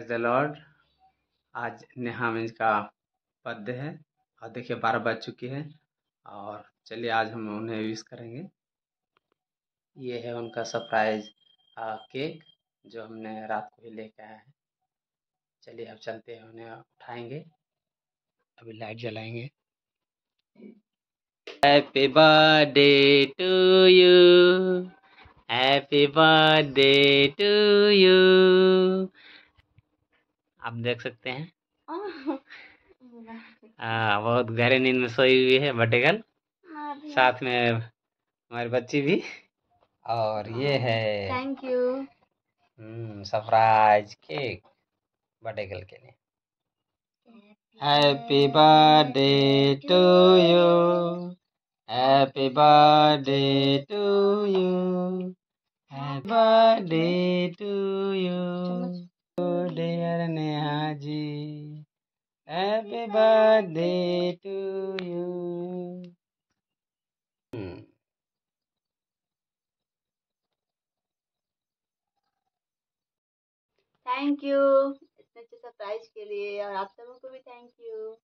The Lord, आज Neha means का birthday है और देखिए 12 बज चुकी है और चलिए आज हम उन्हें विश करेंगे। ये है उनका सरप्राइज केक जो हमने रात को ही लेके आया है। चलिए अब चलते हैं, उन्हें उठाएंगे, अभी लाइट जलाएंगे। Happy birthday to you, happy birthday to you. आप देख सकते हैं बहुत गहरे नींद में सोई हुई है बटेगन, साथ में हमारी बच्ची भी। और ये है थैंक यू सरप्राइज केक बटेगन के लिए। Happy birthday to you, happy birthday to you, happy birthday to you dear Neha ji, happy birthday to you. Thank you इतने अच्छे सरप्राइज के लिए और आप सबों को भी थैंक यू।